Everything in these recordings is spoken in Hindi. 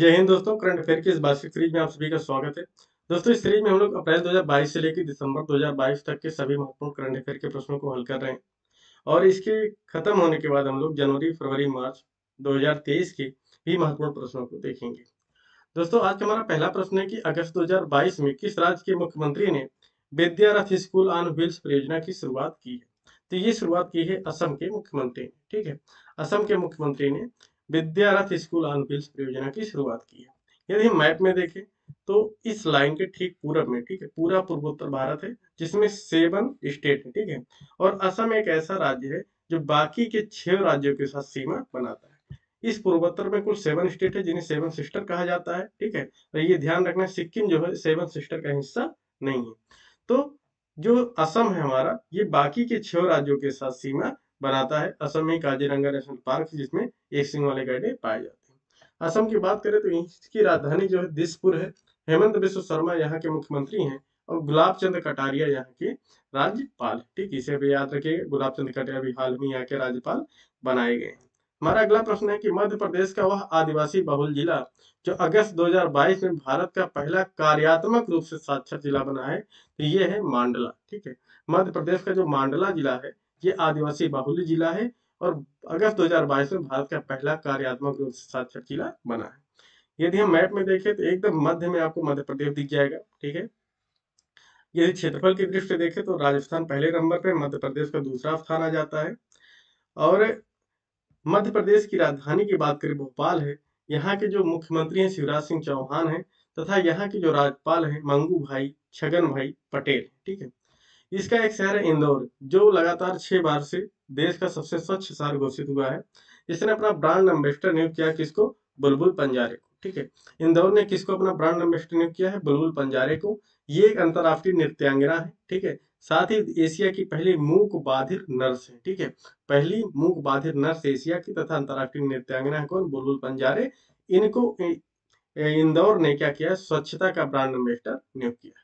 जय हिंद दोस्तों, करंट अफेयर की इस वार्षिक सीरीज में आप सभी का स्वागत है। दोस्तों, इस सीरीज में हम लोग अप्रैल 2022 से लेकर दिसंबर 2022 तक के सभी महत्वपूर्ण करंट अफेयर के प्रश्नों को हल कर रहे हैं और इसके खत्म होने के बाद हम लोग जनवरी, फरवरी, मार्च 2023 के भी महत्वपूर्ण प्रश्नों को देखेंगे। दोस्तों, आज हमारा पहला प्रश्न है कि अगस्त 2022 में किस राज्य के मुख्यमंत्री ने विद्या रथ स्कूल ऑन व्हील्स परियोजना की शुरुआत की है। तो ये शुरुआत की है असम के मुख्यमंत्री ने। ठीक है, असम के मुख्यमंत्री ने विद्या रथ स्कूल ऑन व्हील्स परियोजना की शुरुआत की है। यदि मैप में देखें तो इस लाइन के ठीक पूरब में, ठीक है, पूरा पूर्वोत्तर भारत है जिसमें 7 स्टेट है, ठीक है, और असम एक ऐसा राज्य है जो बाकी के 6 राज्यों के साथ सीमा बनाता है। इस पूर्वोत्तर में कुल 7 स्टेट है जिन्हें 7 सिस्टर कहा जाता है। ठीक है, तो ये ध्यान रखना, सिक्किम जो है 7 सिस्टर का हिस्सा नहीं है। तो जो असम है हमारा, ये बाकी के 6 राज्यों के साथ सीमा बनाता है। असम में काजीरंगा नेशनल पार्क जिसमें एक सिंह वाले गैंडे पाए जाते हैं। असम की बात करें तो इसकी राजधानी जो है दिसपुर है। हेमंत बिस्व शर्मा यहाँ के मुख्यमंत्री हैं और गुलाब चंद कटारिया यहाँ के राज्यपाल। ठीक, इसे भी याद रखिएगा, गुलाब चंद कटारिया भी हाल में यहाँ के राज्यपाल बनाए गए हैं। हमारा अगला प्रश्न है कि मध्य प्रदेश का वह आदिवासी बहुल जिला जो अगस्त 2022 में भारत का पहला कार्यात्मक रूप से साक्षर जिला बना है, तो ये है मांडला। ठीक है, मध्य प्रदेश का जो मांडला जिला है ये आदिवासी बाहुल्य जिला है और अगस्त 2022 में भारत का पहला कार्यात्मक रूप से साक्षर जिला बना है। यदि हम मैप में देखें तो एकदम मध्य में आपको मध्य प्रदेश दिख जाएगा। ठीक है, यदि क्षेत्रफल की दृष्टि से देखें तो राजस्थान पहले नंबर पर, मध्य प्रदेश का दूसरा स्थान आ जाता है। और मध्य प्रदेश की राजधानी की बात करें भोपाल है। यहाँ के जो मुख्यमंत्री हैं शिवराज सिंह चौहान है तथा यहाँ के जो राज्यपाल है मंगू भाई छगन भाई पटेल। ठीक है, इसका एक शहर है इंदौर जो लगातार 6 बार से देश का सबसे स्वच्छ शहर घोषित हुआ है। इसने अपना ब्रांड एम्बेसडर नियुक्त किया, किसको? बुलबुल पंजारे को। ठीक है, इंदौर ने किसको अपना ब्रांड एम्बेसडर नियुक्त किया है? बुलबुल पंजारे को। ये एक अंतर्राष्ट्रीय नृत्यांगना है। ठीक है, साथ ही एशिया की पहली मूक बाधिर नर्स है। ठीक है, पहली मूक बाधिर नर्स एशिया की तथा अंतर्राष्ट्रीय नृत्यांगना है कौन? बुलबुल पंजारे। इनको इंदौर ने क्या किया? स्वच्छता का ब्रांड एम्बेसडर नियुक्त किया।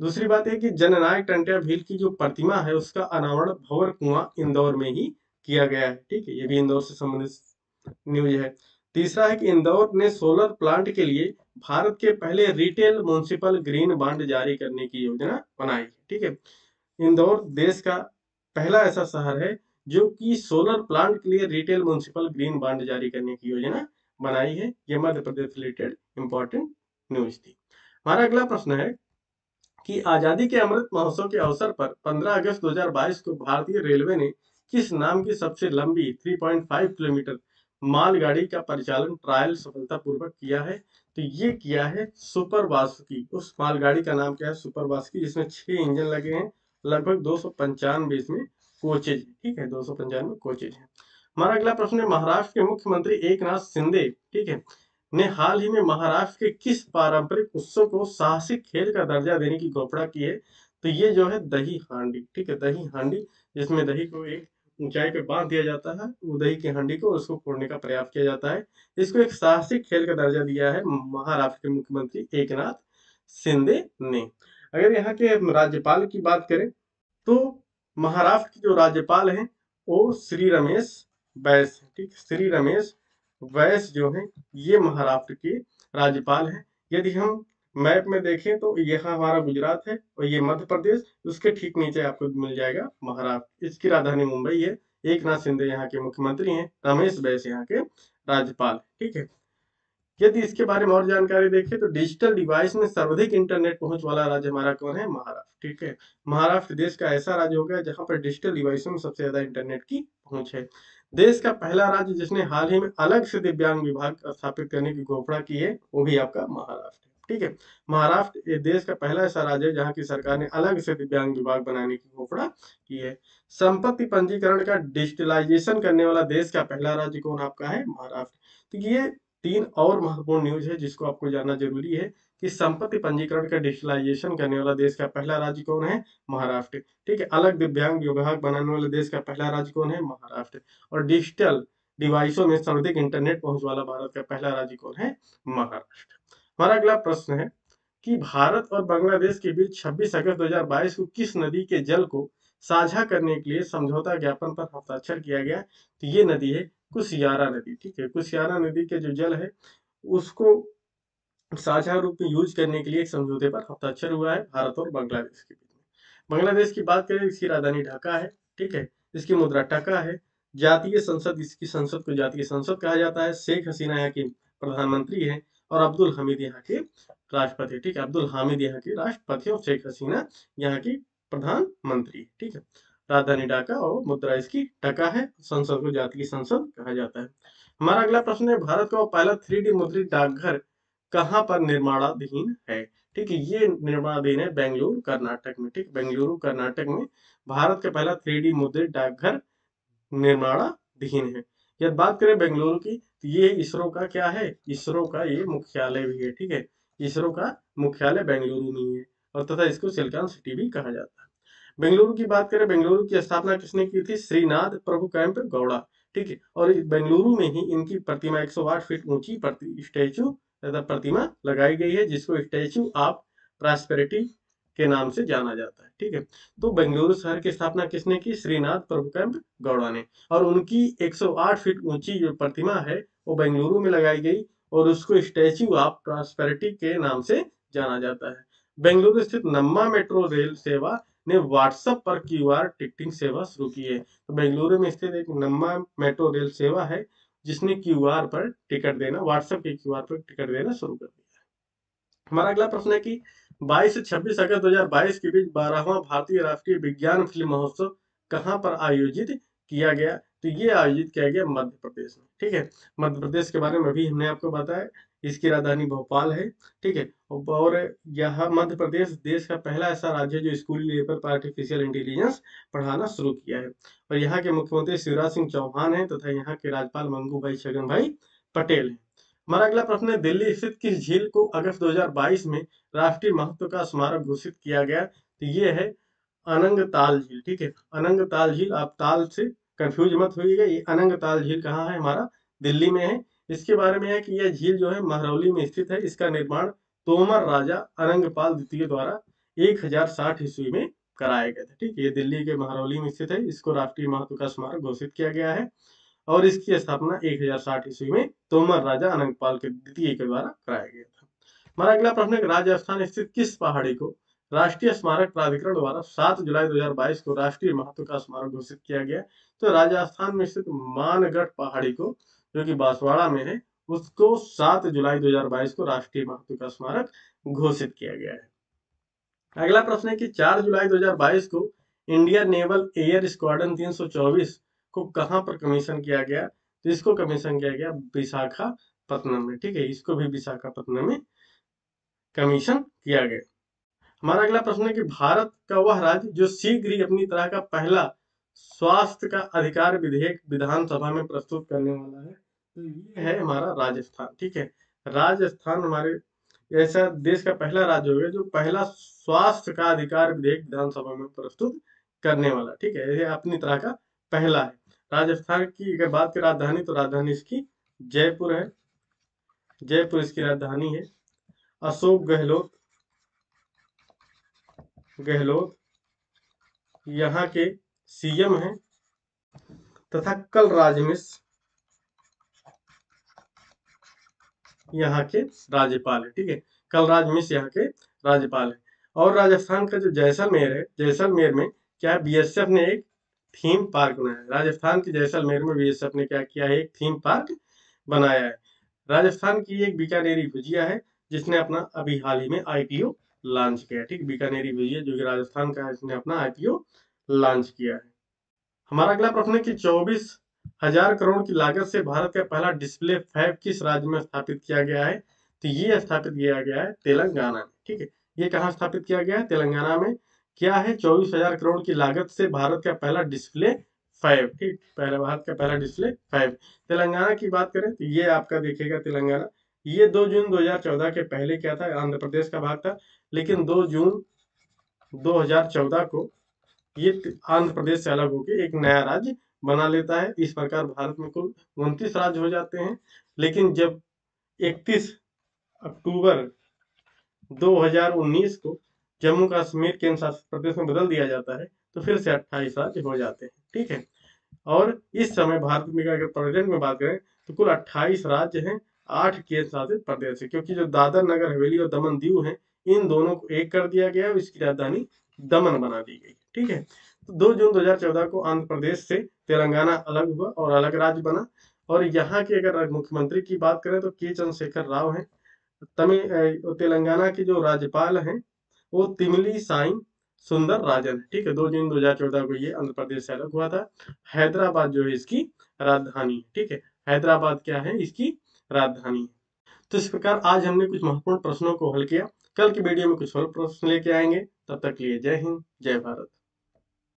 दूसरी बात है कि जननायक टंट्या भील की जो प्रतिमा है उसका अनावरण भंवर कुआं इंदौर में ही किया गया है। ठीक है, ये भी इंदौर से संबंधित न्यूज है। तीसरा है कि इंदौर ने सोलर प्लांट के लिए भारत के पहले रिटेल म्युनिसिपल ग्रीन बॉन्ड जारी करने की योजना बनाई है। ठीक है, इंदौर देश का पहला ऐसा शहर है जो कि सोलर प्लांट के लिए रिटेल म्युनिसिपल ग्रीन बॉन्ड जारी करने की योजना बनाई है। यह Madhya Pradesh related important news थी। हमारा अगला प्रश्न है कि आजादी के अमृत महोत्सव के अवसर पर 15 अगस्त 2022 को भारतीय रेलवे ने किस नाम की सबसे लंबी 3.5 किलोमीटर मालगाड़ी का परिचालन ट्रायल सफलतापूर्वक किया है? तो ये किया है सुपर बासुकी। उस मालगाड़ी का नाम क्या है? सुपर बासुकी, जिसमें 6 इंजन लगे हैं। लगभग 295 इसमें कोचेज, ठीक है, 295 कोचेज है। हमारा अगला प्रश्न है महाराष्ट्र के मुख्यमंत्री एकनाथ शिंदे, ठीक है, ने हाल ही में महाराष्ट्र के किस पारंपरिक उत्सव को साहसिक खेल का दर्जा देने की घोषणा की है? तो ये जो है दही हांडी। ठीक है, दही हांडी, जिसमें दही को एक ऊंचाई पे बांध दिया जाता है, वो दही की हांडी को, उसको फोड़ने का प्रयास किया जाता है। इसको एक साहसिक खेल का दर्जा दिया है महाराष्ट्र के मुख्यमंत्री एकनाथ शिंदे ने। अगर यहाँ के राज्यपाल की बात करें तो महाराष्ट्र के जो राज्यपाल है वो श्री रमेश बैस। ठीक, श्री रमेश वैस जो है ये महाराष्ट्र के राज्यपाल हैं। यदि हम मैप में देखें तो यहाँ हमारा गुजरात है और ये मध्य प्रदेश, उसके ठीक नीचे आपको मिल जाएगा महाराष्ट्र। इसकी राजधानी मुंबई है। एकनाथ शिंदे यहाँ के मुख्यमंत्री हैं, रमेश बैस यहाँ के राज्यपाल। ठीक है, यदि इसके बारे में और जानकारी देखें तो डिजिटल डिवाइस में सर्वाधिक इंटरनेट पहुंच वाला राज्य हमारा कौन है? महाराष्ट्र। ठीक है, महाराष्ट्र देश का ऐसा राज्य होगा जहां पर डिजिटल डिवाइसों में सबसे ज्यादा इंटरनेट की पहुंच है। देश का पहला राज्य जिसने हाल ही में अलग से दिव्यांग विभाग स्थापित करने की घोषणा की है वो भी आपका महाराष्ट्र है। ठीक है, महाराष्ट्र देश का पहला ऐसा राज्य है जहाँ की सरकार ने अलग से दिव्यांग विभाग बनाने की घोषणा की है। संपत्ति पंजीकरण का डिजिटलाइजेशन करने वाला देश का पहला राज्य कौन आपका है? महाराष्ट्र। तो ये 3 और महत्वपूर्ण न्यूज है जिसको आपको जानना जरूरी है कि संपत्ति पंजीकरण का डिजिटलाइजेशन करने वाला देश का पहला राज्य कौन है? महाराष्ट्र। ठीक है, अलग दिव्यांग विभाग बनाने वाले देश का पहला राज्य कौन है? महाराष्ट्र। और डिजिटल डिवाइसों में सर्वाधिक इंटरनेट पहुंच वाला भारत का पहला राज्य कौन है? महाराष्ट्र। हमारा अगला प्रश्न है कि भारत और बांग्लादेश के बीच 26 अगस्त 2022 को किस नदी के जल को साझा करने के लिए समझौता ज्ञापन पर हस्ताक्षर किया गया? तो ये नदी है कुशियारा नदी। ठीक है, कुशियारा नदी के जो जल है उसको साझा रूप में यूज करने के लिए एक समझौते पर हस्ताक्षर हुआ है भारत और बांग्लादेश के बीच में। बांग्लादेश की बात करें, इसकी राजधानी ढाका है, ठीक है, इसकी मुद्रा टका है, जातीय संसद, इसकी संसद को जातीय संसद कहा जाता है। शेख हसीना यहाँ की प्रधानमंत्री है और अब्दुल हमीद यहाँ के राष्ट्रपति, ठीक है, अब्दुल हामिद यहाँ के राष्ट्रपति और शेख हसीना यहाँ की प्रधानमंत्री, ठीक है। राजधानी ढाका और मुद्रा इसकी टका है, संसद को जातीय संसद कहा जाता है। हमारा अगला प्रश्न है, भारत का पहला 3D मुद्रित डाकघर कहाँ पर निर्माणाधीन है? ठीक है, ये निर्माणाधीन है बेंगलुरु कर्नाटक में, ठीक, बेंगलुरु कर्नाटक में भारत का पहला 3D मुद्रित डाकघर निर्माणाधीन है। यदि बात करें बेंगलुरु की, तो ये इसरो का क्या है, इसरो का ये मुख्यालय भी है, ठीक है, इसरो का मुख्यालय बेंगलुरु में है और तथा इसको सिलिकॉन सिटी भी कहा जाता है। बेंगलुरु की बात करें, बेंगलुरु की स्थापना किसने की थी? श्रीनाथ प्रभु केंपेगौड़ा, ठीक है, और बेंगलुरु में ही इनकी प्रतिमा 108 फीट ऊंची स्टैचू तथा प्रतिमा लगाई गई है, जिसको स्टैचू ऑफ प्रॉस्पेरिटी के नाम से जाना जाता है, ठीक है। तो बेंगलुरु शहर की स्थापना किसने की? श्रीनाथ प्रभु केंपेगौड़ा ने, और उनकी 108 फीट ऊंची जो प्रतिमा है वो बेंगलुरु में लगाई गई और उसको स्टैचू ऑफ प्रॉस्पेरिटी के नाम से जाना जाता है। बेंगलुरु स्थित नम्मा मेट्रो रेल सेवा ने व्हाट्सएप पर QR टिकटिंग सेवा शुरू की है। तो बेंगलुरु में स्थित एक नम्मा मेट्रो रेल सेवा है जिसने QR पर टिकट देना, व्हाट्सएप के QR पर टिकट देना शुरू कर दिया है। हमारा अगला प्रश्न है कि 22 से 26 अगस्त 2022 के बीच 12वां भारतीय राष्ट्रीय विज्ञान फिल्म महोत्सव कहाँ पर आयोजित किया गया? तो ये आयोजित किया गया मध्य प्रदेश में, ठीक है। मध्य प्रदेश के बारे में अभी हमने आपको बताया, इसकी राजधानी भोपाल है, ठीक है, और यह मध्य प्रदेश देश का पहला ऐसा राज्य है जो स्कूली लेवल पर आर्टिफिशियल इंटेलिजेंस पढ़ाना शुरू किया है और यहाँ के मुख्यमंत्री शिवराज सिंह चौहान है तथा यहाँ के राज्यपाल मंगू भाई छगन भाई पटेल है। हमारा अगला प्रश्न है, दिल्ली स्थित किस झील को अगस्त 2022 में राष्ट्रीय महत्व का स्मारक घोषित किया गया? तो ये है अनंगताल झील, ठीक है, अनंगताल झील। आप ताल से कंफ्यूज मत होइएगा, ये अनंगताल झील कहाँ है? हमारा दिल्ली में है। इसके बारे में है कि यह झील जो है महरौली में स्थित है। इसका निर्माण तोमर राजा अनंगपाल द्वितीय द्वारा 1060 ईस्वी में कराया गया था, ठीक है। ये दिल्ली के महरौली में स्थित है, इसको राष्ट्रीय महत्व का स्मारक घोषित किया गया है और इसकी स्थापना 1060 ईस्वी में तोमर राजा अनंगपाल के द्वितीय के द्वारा कराया गया था। हमारा अगला प्रश्न है, राजस्थान स्थित किस पहाड़ी को राष्ट्रीय स्मारक प्राधिकरण द्वारा 7 जुलाई 2022 को राष्ट्रीय महत्व का स्मारक घोषित किया गया? तो राजस्थान में स्थित मानगढ़ पहाड़ी को, जो कि बांसवाड़ा में है, उसको 7 जुलाई 2022 को राष्ट्रीय महत्व का स्मारक घोषित किया गया है। अगला प्रश्न है कि 4 जुलाई 2022 को इंडिया नेवल एयर स्क्वाड्रन 324 को कहां पर कमीशन किया गया? तो इसको कमीशन किया गया विशाखापत्तनम में, ठीक है, इसको भी विशाखापत्तनम में कमीशन किया गया। हमारा अगला प्रश्न है कि भारत का वह राज्य जो शीघ्र ही अपनी तरह का पहला स्वास्थ्य का अधिकार विधेयक विधानसभा में प्रस्तुत करने वाला है? तो ये है हमारा राजस्थान, ठीक है। राजस्थान हमारे ऐसा देश का पहला राज्य होगा जो पहला स्वास्थ्य का अधिकार विधेयक विधानसभा में प्रस्तुत करने वाला, ठीक है, ये अपनी तरह का पहला है। राजस्थान की अगर बात की राजधानी, तो राजधानी इसकी जयपुर है, जयपुर इसकी राजधानी है। अशोक गहलोत यहाँ के CM है तथा कलराज मिश्र यहाँ के राज्यपाल है, ठीक है, कलराज मिश्र यहाँ के राज्यपाल है। और राजस्थान का जो जैसलमेर है, जैसलमेर में क्या BSF ने एक थीम पार्क बनाया है। राजस्थान के जैसलमेर में BSF ने क्या किया है? एक थीम पार्क बनाया है। राजस्थान की एक बीकानेरी भुजिया है जिसने अपना अभी हाल ही में IPO लॉन्च किया, ठीक, बीकानेरी भुजिया जो कि राजस्थान का है, इसने अपना IPO लॉन्च किया है। हमारा अगला प्रश्न है कि 24,000 करोड़ की लागत से भारत का पहला Display 5 किस राज्य में स्थापित किया गया है? तो ये स्थापित किया गया है तेलंगाना में, ठीक है, ये कहाँ स्थापित किया गया है? तेलंगाना में। क्या है? 24,000 करोड़ की लागत से भारत का पहला Display 5, ठीक, भारत का पहला Display 5। तेलंगाना की बात करें तो ये आपका देखिएगा तेलंगाना, ये 2 जून 2014 के पहले क्या था? आंध्र प्रदेश का भाग था, लेकिन 2 जून 2014 को ये आंध्र प्रदेश से अलग होकर एक नया राज्य बना लेता है। इस प्रकार भारत में कुल 29 राज्य हो जाते हैं, लेकिन जब 31 अक्टूबर 2019 को जम्मू कश्मीर केंद्र शासित प्रदेश में बदल दिया जाता है तो फिर से 28 राज्य हो जाते हैं, ठीक है। और इस समय भारत में अगर प्रेजेंट में बात करें तो कुल 28 राज्य हैं। 8 केंद्र शासित प्रदेश है, क्योंकि जो दादर नगर हवेली और दमन दीव है इन दोनों को एक कर दिया गया और इसकी राजधानी दमन बना दी गई। ठीक है, 2 जून 2014 को आंध्र प्रदेश से तेलंगाना अलग हुआ और अलग राज्य बना। और यहाँ के अगर मुख्यमंत्री की बात करें तो के चंद्रशेखर राव हैं। तेलंगाना के जो राज्यपाल हैं वो तिमिली साई सुंदर राजन। ठीक है, 2 जून 2014 को ये आंध्र प्रदेश से अलग हुआ था। हैदराबाद जो है इसकी राजधानी। ठीक है, हैदराबाद क्या है, इसकी राजधानी। तो इस प्रकार आज हमने कुछ महत्वपूर्ण प्रश्नों को हल किया। कल की वीडियो में कुछ और प्रश्न लेके आएंगे। तब तक के लिए जय हिंद, जय भारत।